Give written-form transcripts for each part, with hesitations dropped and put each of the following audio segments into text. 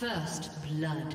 First blood.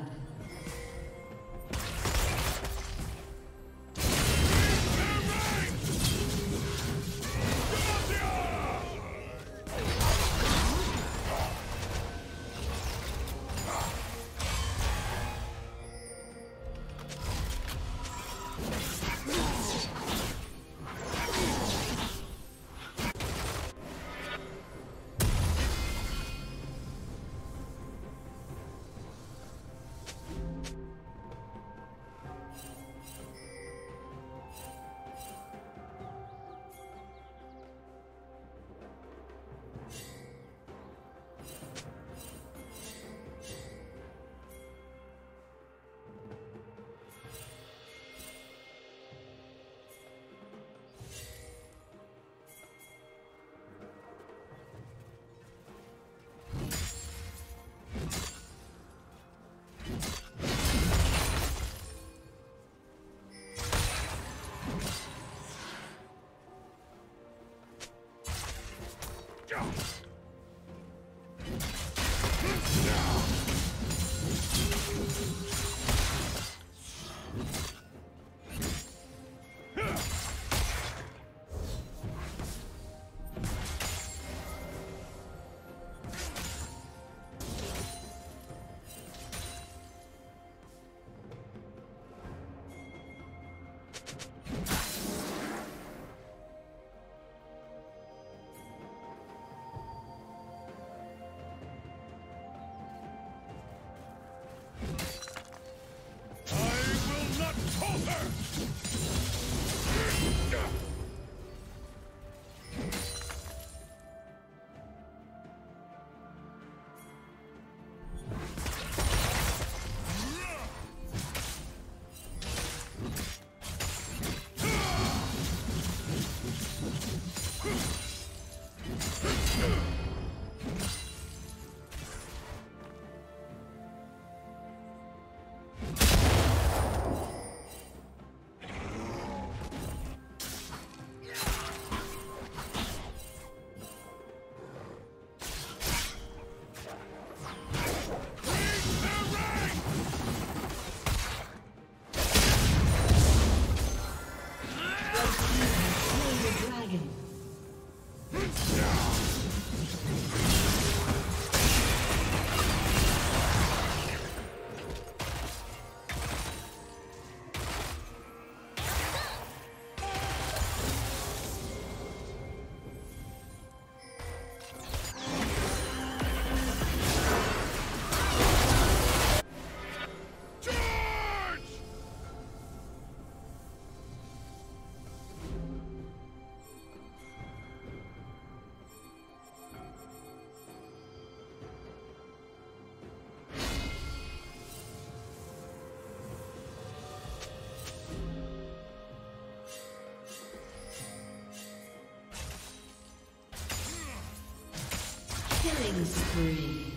Killing spree.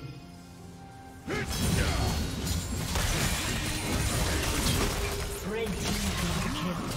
Red team got killed.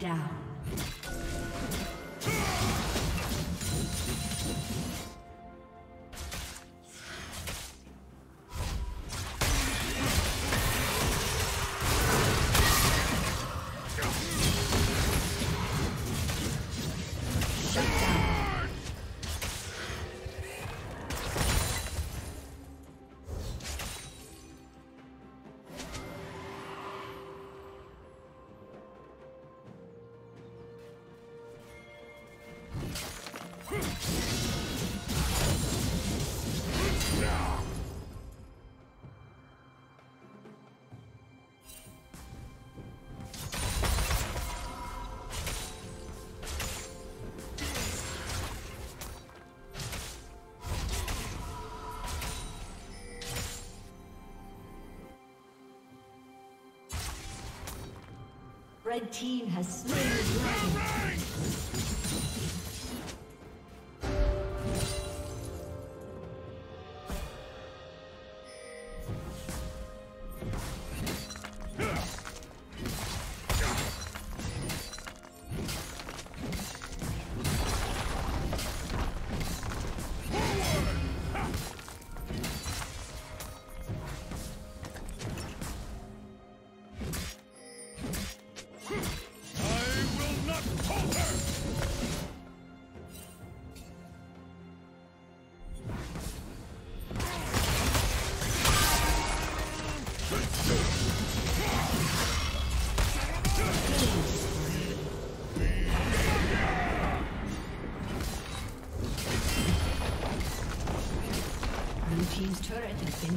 Down. Red team has slain the dragon. Team's turret has been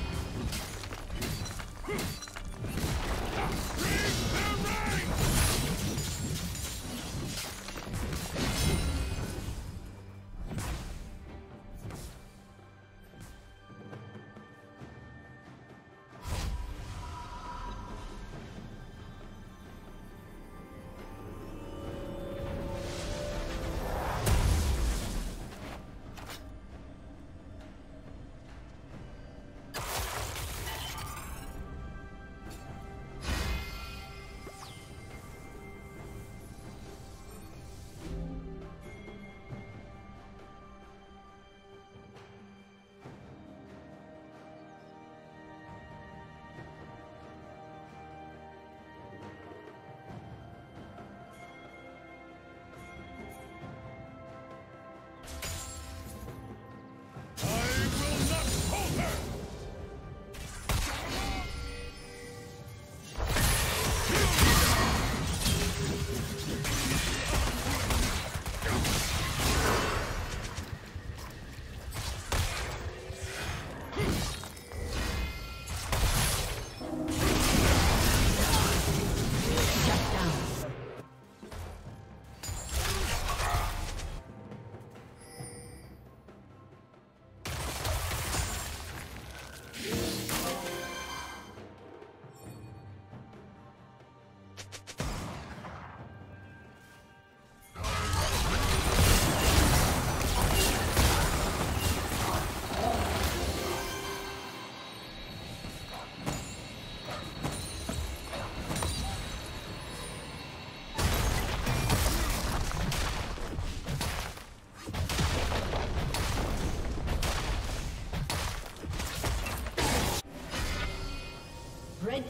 Red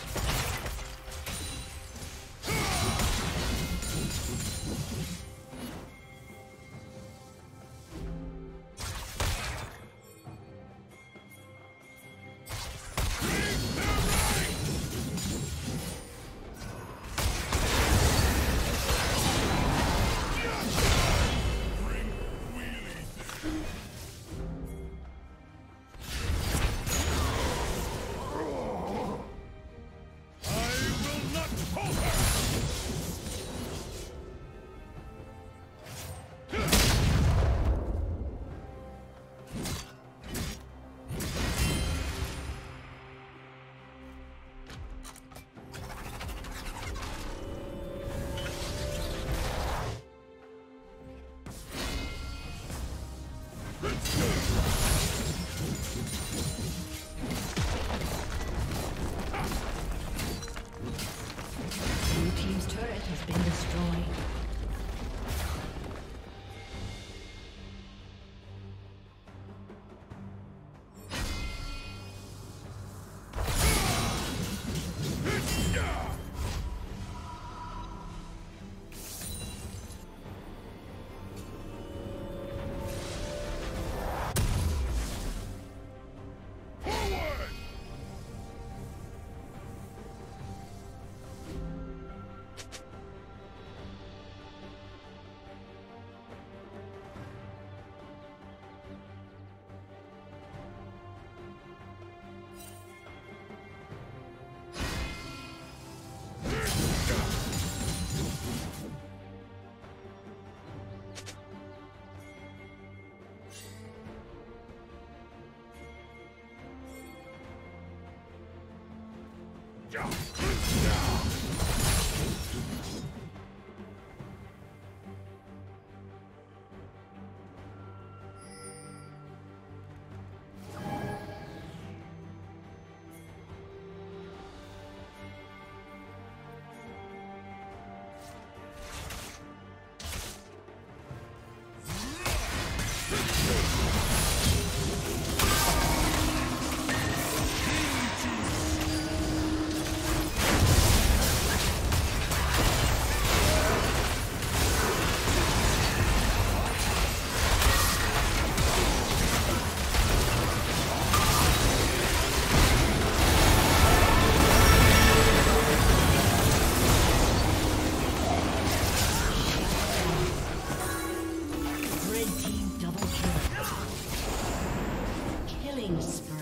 Jump! Killing spree.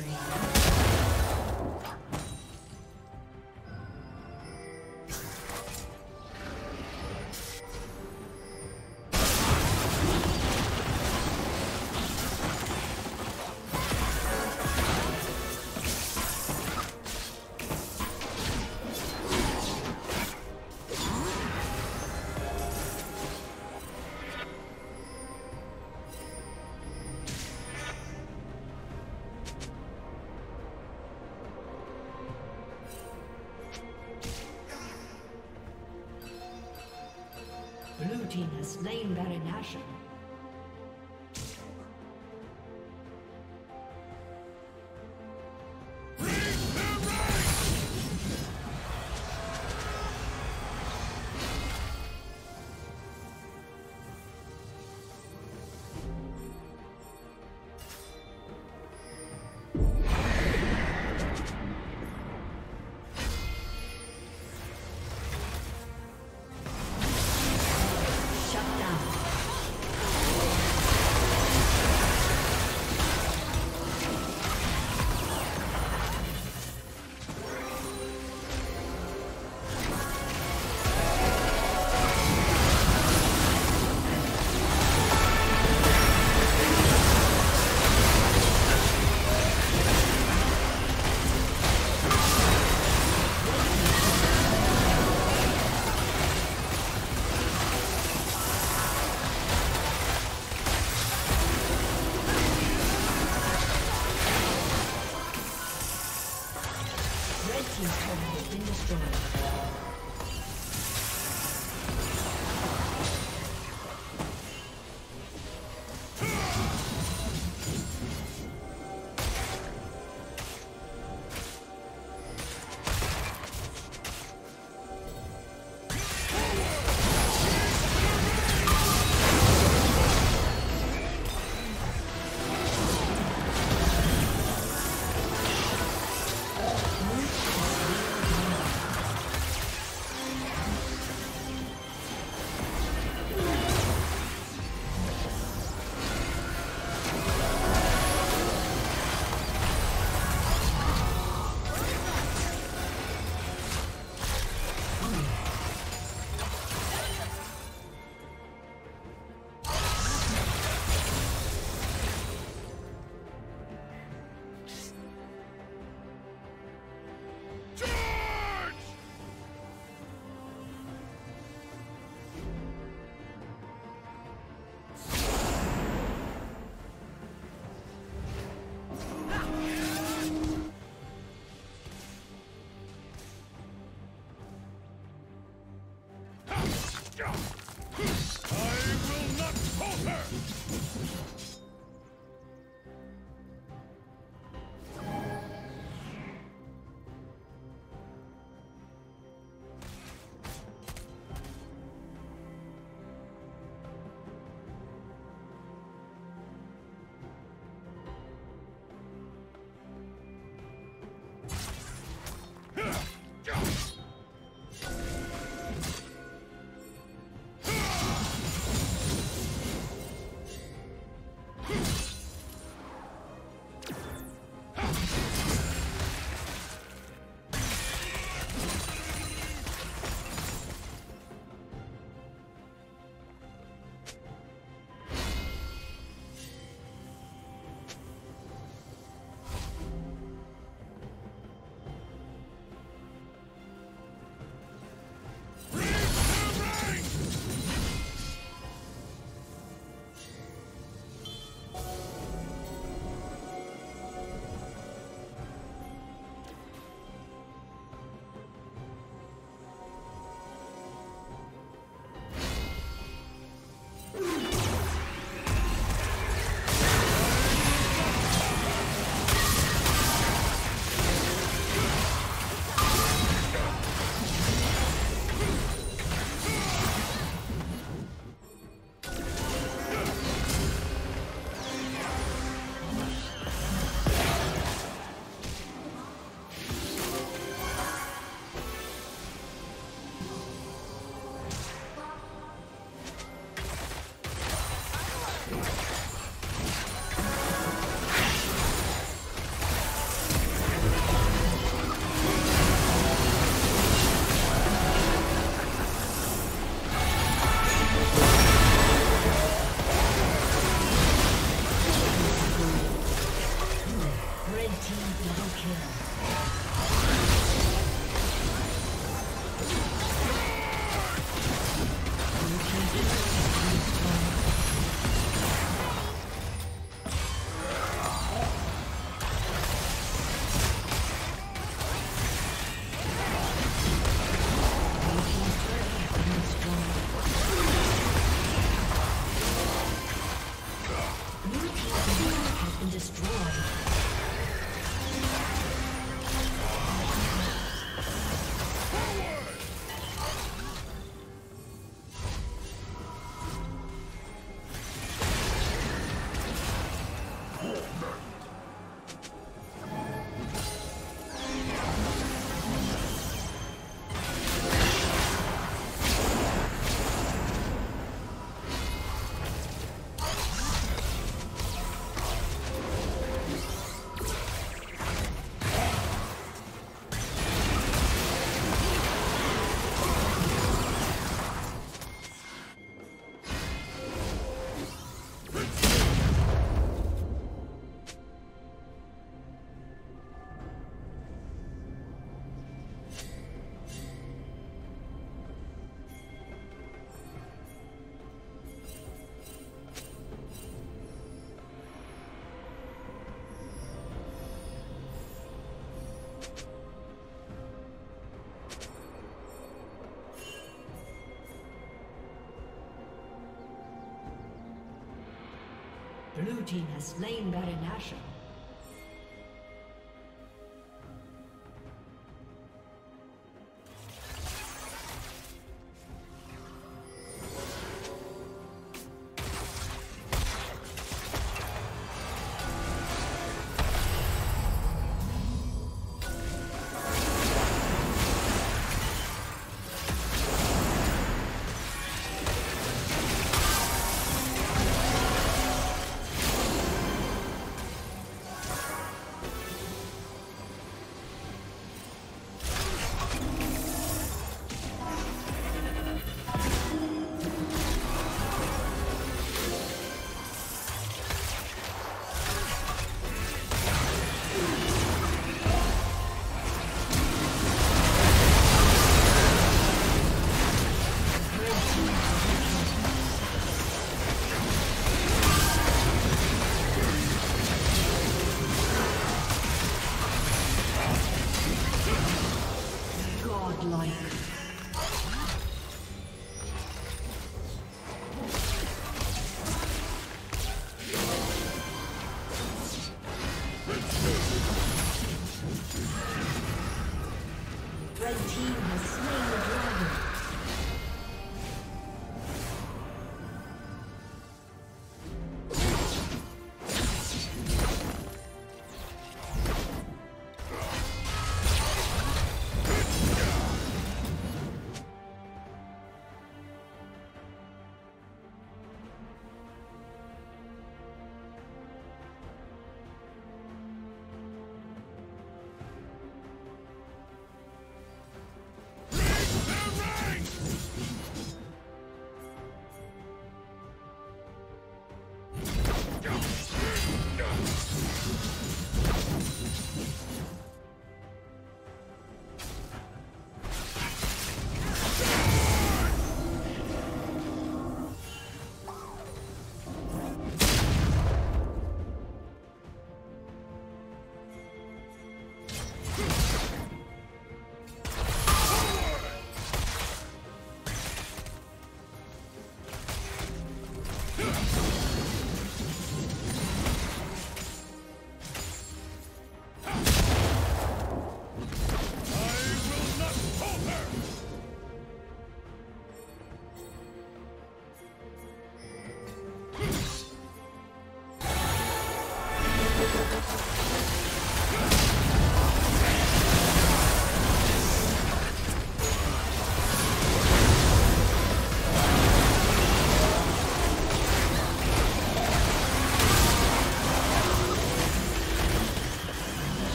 Blue team has slain Baron Nashor. Blue team has slain Baron Nashor.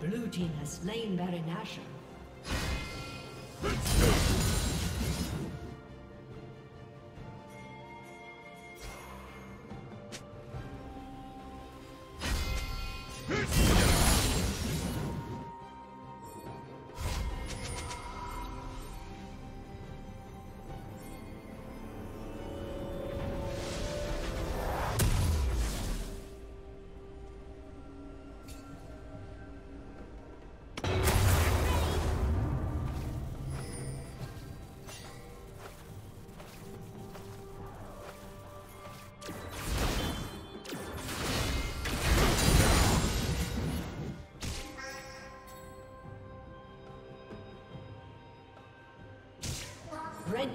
Blue team has slain Baron Nashor. Red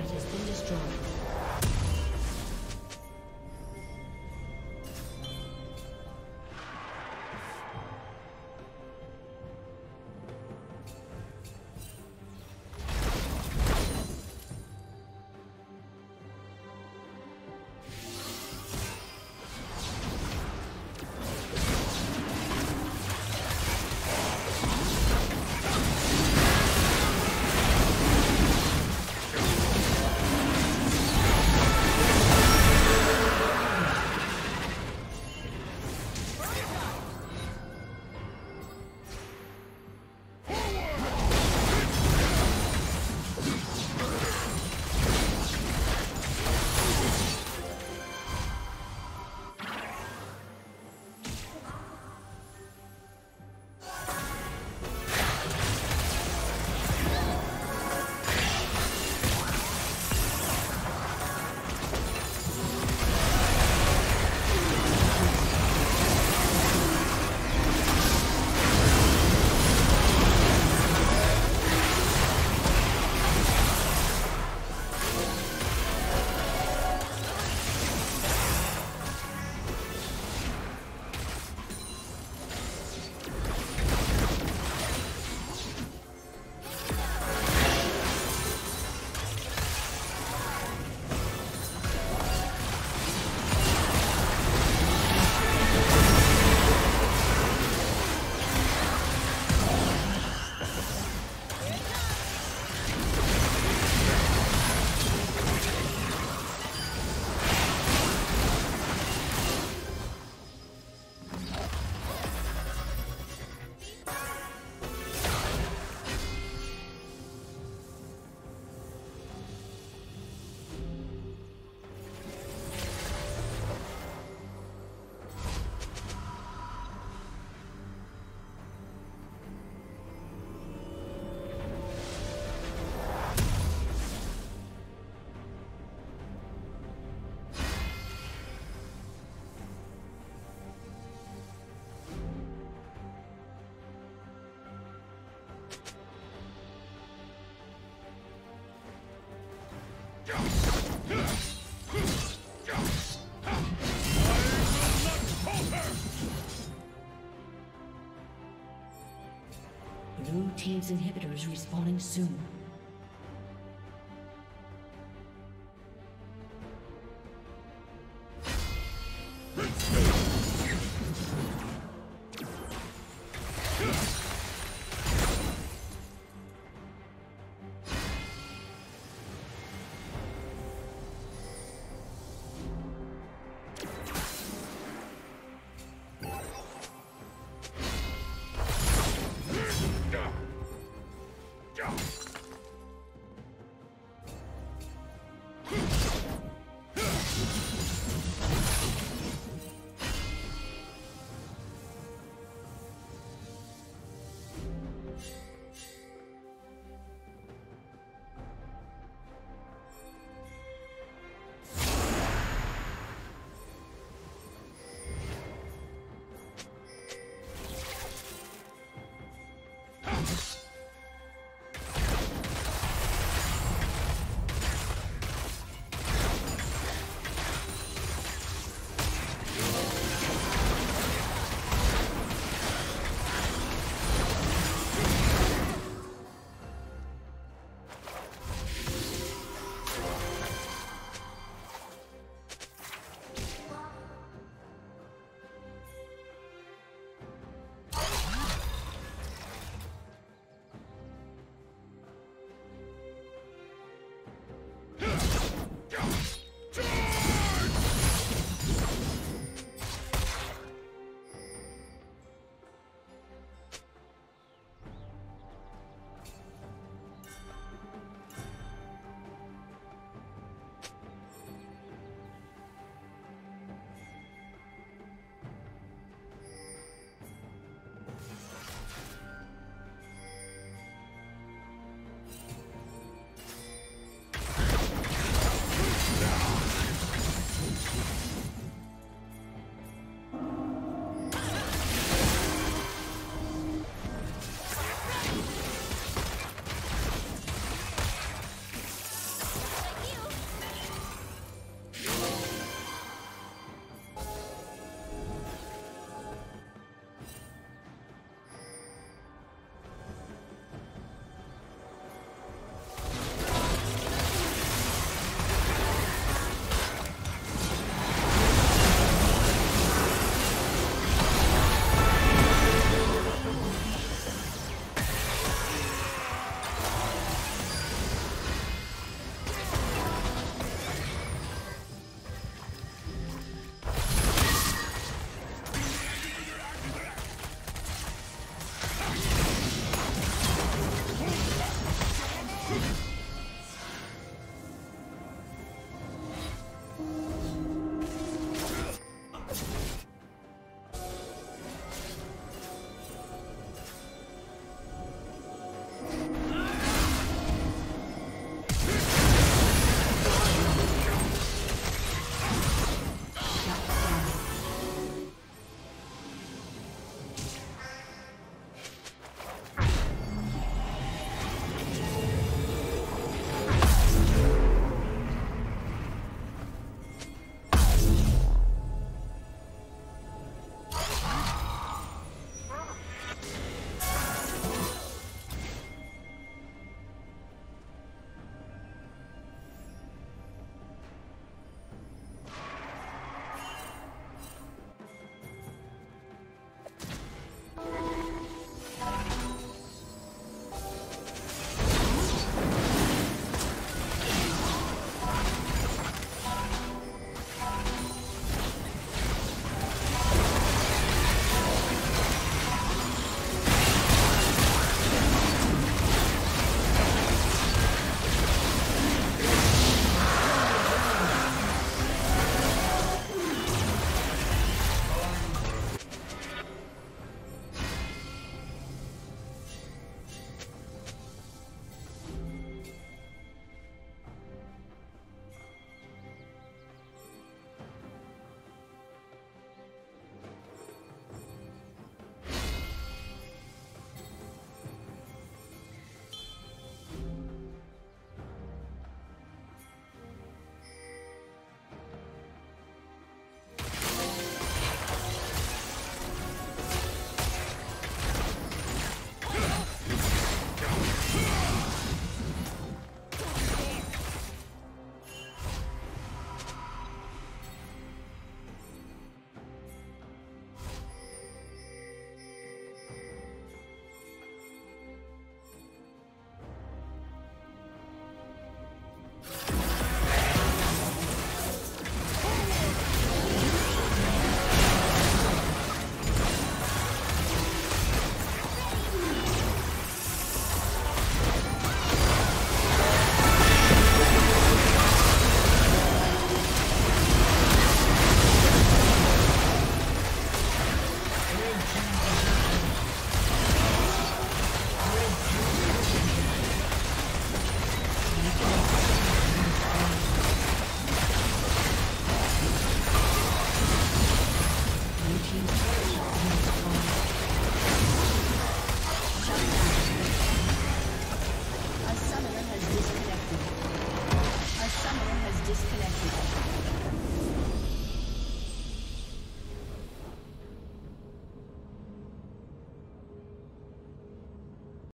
has been destroyed. Blue team's inhibitor is respawning soon.